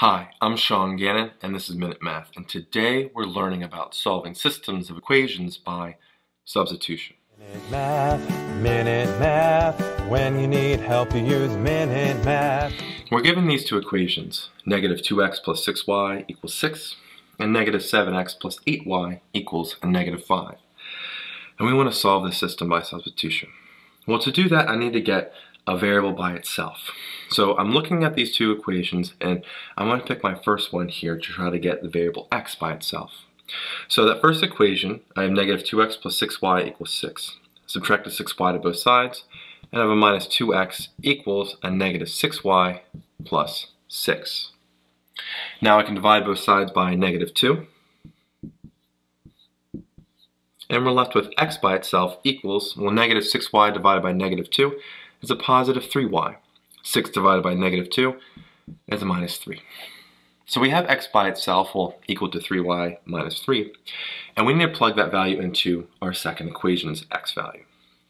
Hi, I'm Sean Gannon, and this is Minute Math, and today we're learning about solving systems of equations by substitution. Minute Math, when you need help you use Minute Math. We're given these two equations, negative 2x plus 6y equals 6, and negative 7x plus 8y equals a negative 5. And we want to solve this system by substitution. Well, to do that I need to get a variable by itself. So I'm looking at these two equations and I'm going to pick my first one here to try to get the variable x by itself. So that first equation, I have negative 2x plus 6y equals 6. Subtract the 6y to both sides and I have a minus 2x equals a negative 6y plus 6. Now I can divide both sides by negative 2 and we're left with x by itself equals, well, negative 6y divided by negative 2 is a positive 3y. 6 divided by negative 2 is a minus 3. So we have x by itself, well, equal to 3y minus 3, and we need to plug that value into our second equation's x value.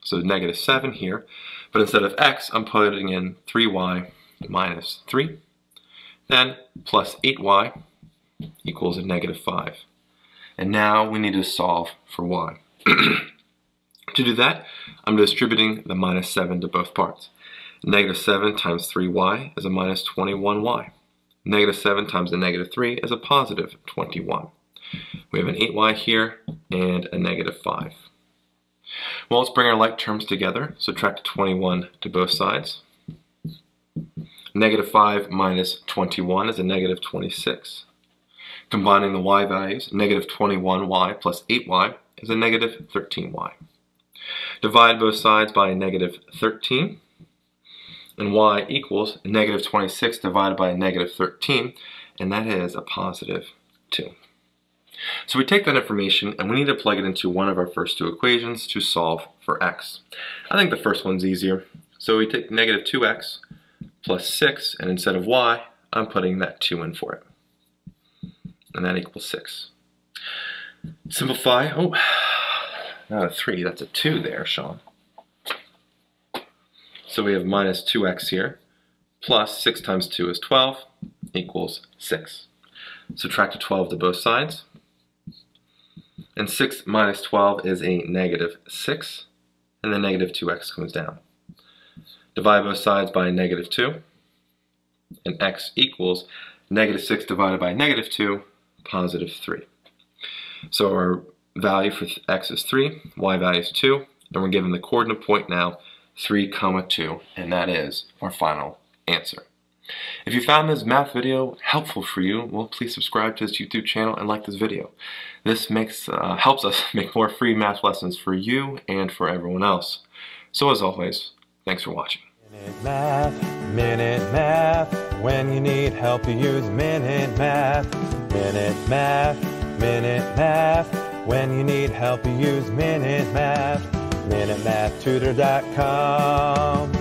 So negative 7 here, but instead of x, I'm putting in 3y minus 3, then plus 8y equals a negative 5. And now we need to solve for y. To do that, I'm distributing the minus 7 to both parts. Negative 7 times 3y is a minus 21y. Negative 7 times a negative 3 is a positive 21. We have an 8y here and a negative 5. Well, let's bring our like terms together. Subtract 21 to both sides. Negative 5 minus 21 is a negative 26. Combining the y values, negative 21y plus 8y is a negative 13y. Divide both sides by a negative 13, and y equals negative 26 divided by a negative 13, and that is a positive 2. So we take that information and we need to plug it into one of our first two equations to solve for x. I think the first one's easier. So we take negative 2x plus 6, and instead of y, I'm putting that 2 in for it. And that equals 6. Simplify. Oh. Not a 3, that's a 2 there, Sean. So we have minus 2x here, plus 6 times 2 is 12, equals 6. Subtract a 12 to both sides, and 6 minus 12 is a negative 6, and then negative 2x comes down. Divide both sides by negative 2, and x equals negative 6 divided by negative 2, positive 3. So our value for x is 3, y value is 2, and we're given the coordinate point now, 3, 2, and that is our final answer. If you found this math video helpful for you, well, please subscribe to this YouTube channel and like this video. This helps us make more free math lessons for you and for everyone else. So as always, thanks for watching. Minute Math, when you need help you use Minute Math. Minute Math, Minute Math. When you need help, you use Minute Math, MinuteMathTutor.com.